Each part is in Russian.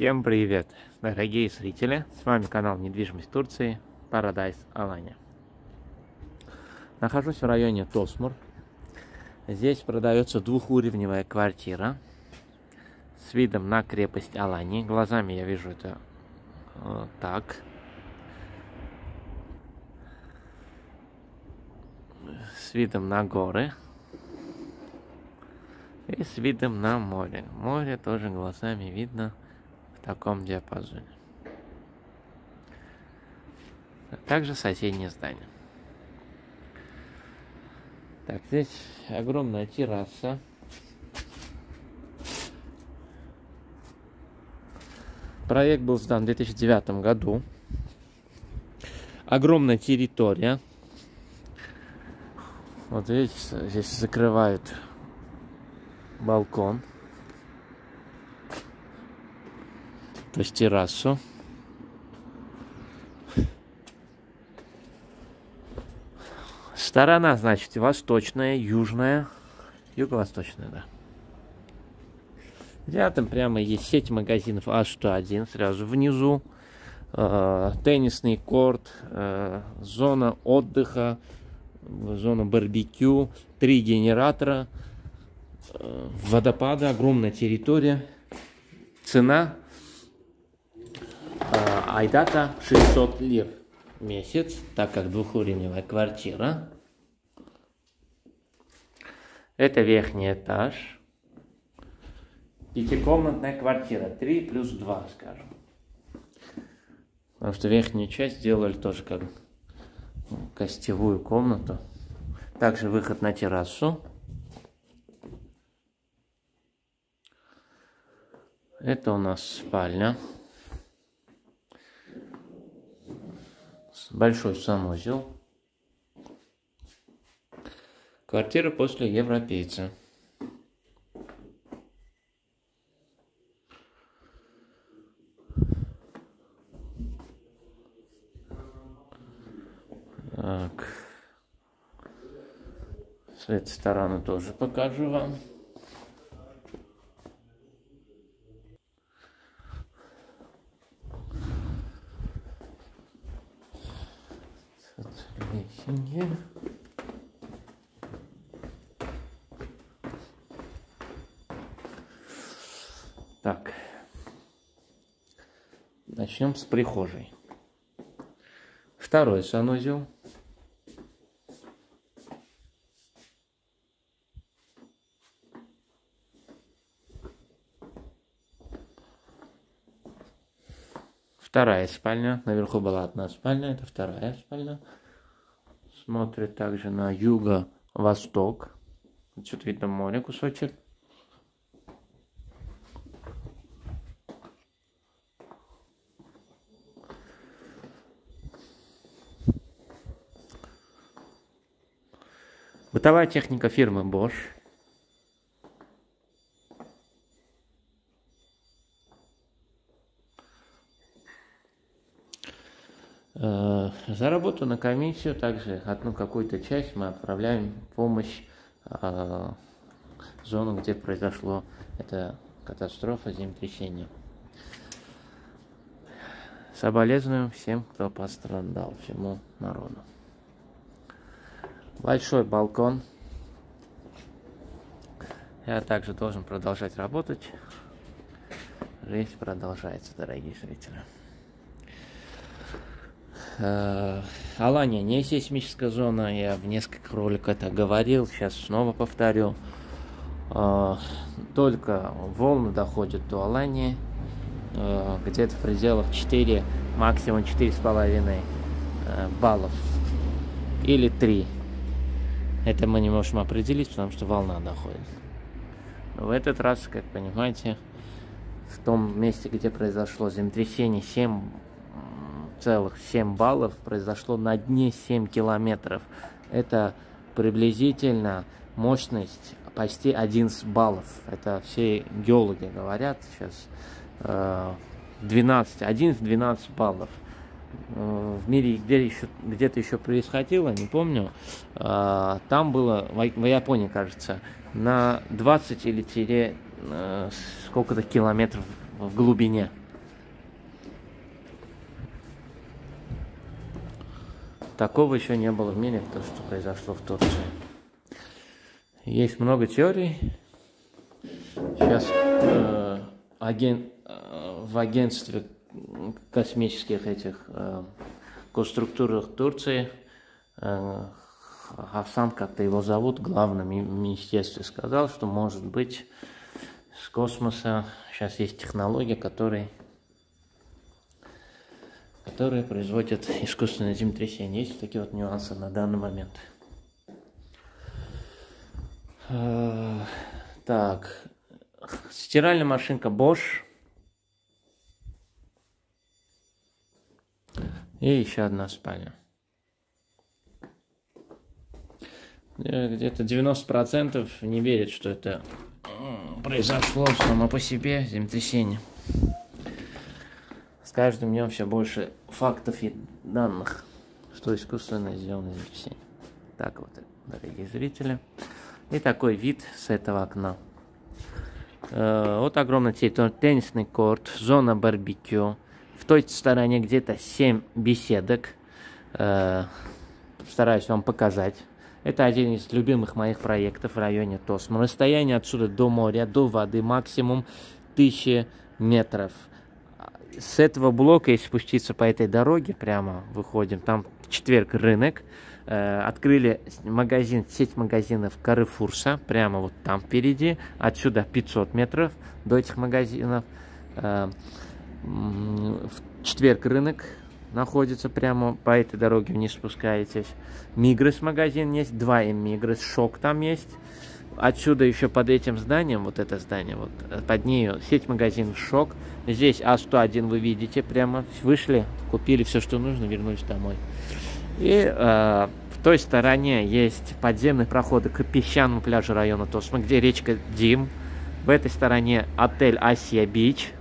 Всем привет, дорогие зрители! С вами канал «Недвижимость Турции» Paradise Alanya. Нахожусь в районе Тосмур. Здесь продается двухуровневая квартира с видом на крепость Аланьи. Глазами я вижу это вот так. С видом на горы. И с видом на море. Море тоже глазами видно. В таком диапазоне. А также соседнее здание. Так, здесь огромная терраса. Проект был сдан в 2009 году. Огромная территория. Вот видите, здесь закрывают балкон. То есть террасу. Сторона, значит, восточная, южная, юго-восточная, да. Рядом прямо есть сеть магазинов А101, сразу внизу. Теннисный корт, зона отдыха, зона барбекю, 3 генератора, водопады, огромная территория. Цена... Айдата 600 лир в месяц, так как двухуровневая квартира. Это верхний этаж. Пятикомнатная квартира, 3+2, скажем. Потому что верхнюю часть сделали тоже как гостевую комнату. Также выход на террасу. Это у нас спальня. Большой санузел. Квартира после европейца. Так. С этой стороны тоже покажу вам. Так, начнем с прихожей. Второй санузел. Вторая спальня. Наверху была одна спальня, это вторая спальня. Смотрит также на юго-восток. Отсюда видно море, кусочек. Бытовая техника фирмы Bosch. За работу на комиссию также одну какую-то часть мы отправляем в помощь зону, где произошла эта катастрофа, землетрясение. Соболезнуем всем, кто пострадал, всему народу. Большой балкон. Я также должен продолжать работать. Жизнь продолжается, дорогие зрители. Аланья не сейсмическая зона, я в нескольких роликах это говорил, сейчас снова повторю. Только волны доходят до Аланьи, где-то в пределах 4, максимум 4,5 баллов или 3. Это мы не можем определить, потому что волна доходит. Но в этот раз, как понимаете, в том месте, где произошло землетрясение, 7 баллов произошло на дне 7 километров. Это приблизительно мощность почти 11 баллов. Это все геологи говорят сейчас. 11-12 баллов. В мире где-то еще происходило, не помню. Там было, в Японии, кажется, на 20 или сколько-то километров в глубине. Такого еще не было в мире, то, что произошло в Турции. Есть много теорий. Сейчас в агентстве космических этих конструкторах Турции Хасан, как-то его зовут, главным в министерстве, сказал, что может быть с космоса сейчас есть технология, которые производят искусственное землетрясение. Есть такие вот нюансы на данный момент. Так, стиральная машинка Bosch. И еще одна спальня. Где-то 90% не верят, что это произошло само по себе землетрясение. С каждым днем все больше фактов и данных, что искусственно сделано землетрясение. Так вот, дорогие зрители. И такой вид с этого окна. Вот огромный территорий, теннисный корт, зона барбекю. В той стороне где-то 7 беседок. Стараюсь вам показать. Это один из любимых моих проектов в районе Тосмур. Расстояние отсюда до моря, до воды максимум 1000 метров. С этого блока, если спуститься по этой дороге, прямо выходим, там в четверг рынок. Открыли магазин, сеть магазинов Карыфурса, прямо вот там впереди. Отсюда 500 метров до этих магазинов. В четверг рынок находится прямо по этой дороге, не спускаетесь. Мигрос магазин есть, 2М Мигрос, шок там есть. Отсюда еще под этим зданием, вот это здание, вот под нее сеть магазин шок. Здесь А101 вы видите, прямо вышли, купили все, что нужно, вернулись домой. И в той стороне есть подземные проходы к песчаному пляжу района Тосмур, где речка Дим. В этой стороне отель Асия Бич,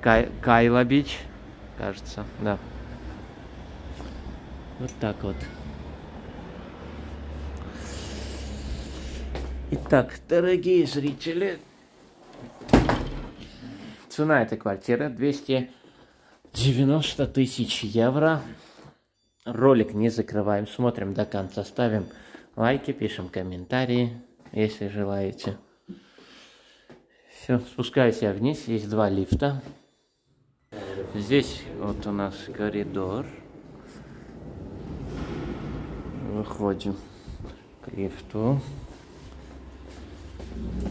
Кайла Бич, кажется, да. Вот так вот. Итак, дорогие зрители, цена этой квартиры 290 тысяч евро. Ролик не закрываем, смотрим до конца, ставим лайки, пишем комментарии, если желаете. Все, спускаюсь я вниз, есть два лифта. Здесь вот у нас коридор. Выходим к лифту.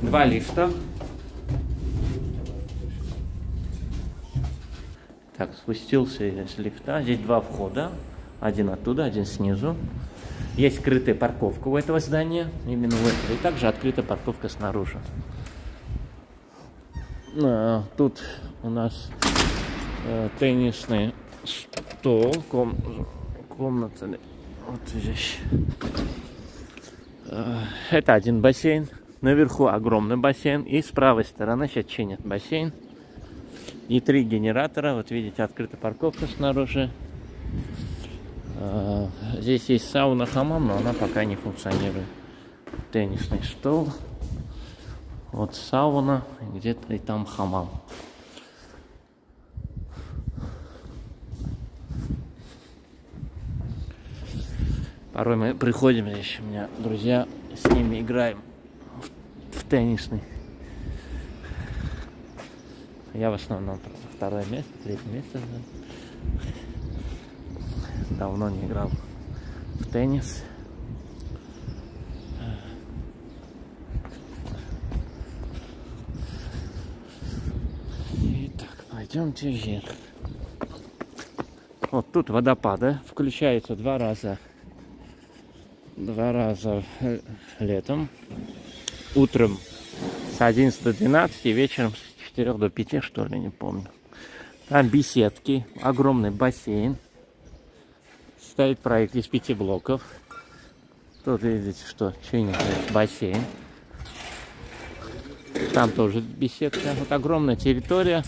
Два лифта. Так, спустился из лифта. Здесь два входа. Один оттуда, один снизу. Есть скрытая парковка у этого здания. Именно у этого. И также открытая парковка снаружи. Тут у нас теннисный стол. Комната. Вот здесь. Это один бассейн. Наверху огромный бассейн, и с правой стороны сейчас чинят бассейн. И три генератора, вот видите, открытая парковка снаружи. Здесь есть сауна-хамам, но она пока не функционирует. Теннисный стол, вот сауна, где-то и там хамам. Порой мы приходим, здесь у меня друзья, с ними играем теннисный. Я в основном второе место, третье место. Давно не играл в теннис. Итак, пойдемте вверх. Вот тут водопады включаются два раза летом. Утром с 11 до 12, вечером с 4 до 5, что ли, не помню. Там беседки, огромный бассейн. Стоит проект из 5 блоков. Тут видите, что чинит бассейн. Там тоже беседка. Вот огромная территория.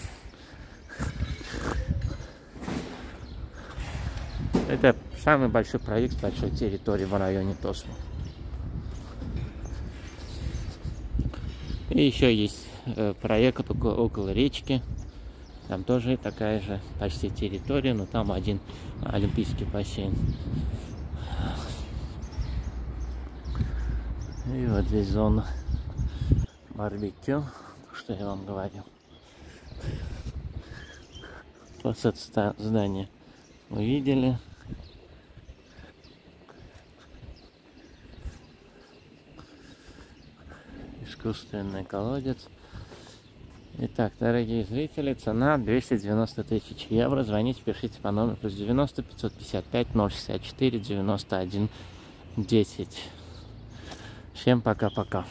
Это самый большой проект большой территории в районе Тосмур. И еще есть проект около речки. Там тоже такая же почти территория, но там один олимпийский бассейн. И вот здесь зона барбекю, что я вам говорил. Вот это здание мы видели. Искусственный колодец. Итак, дорогие зрители, цена 290 тысяч евро. Звоните, пишите по номеру +90 555 064 91 10. Всем пока-пока.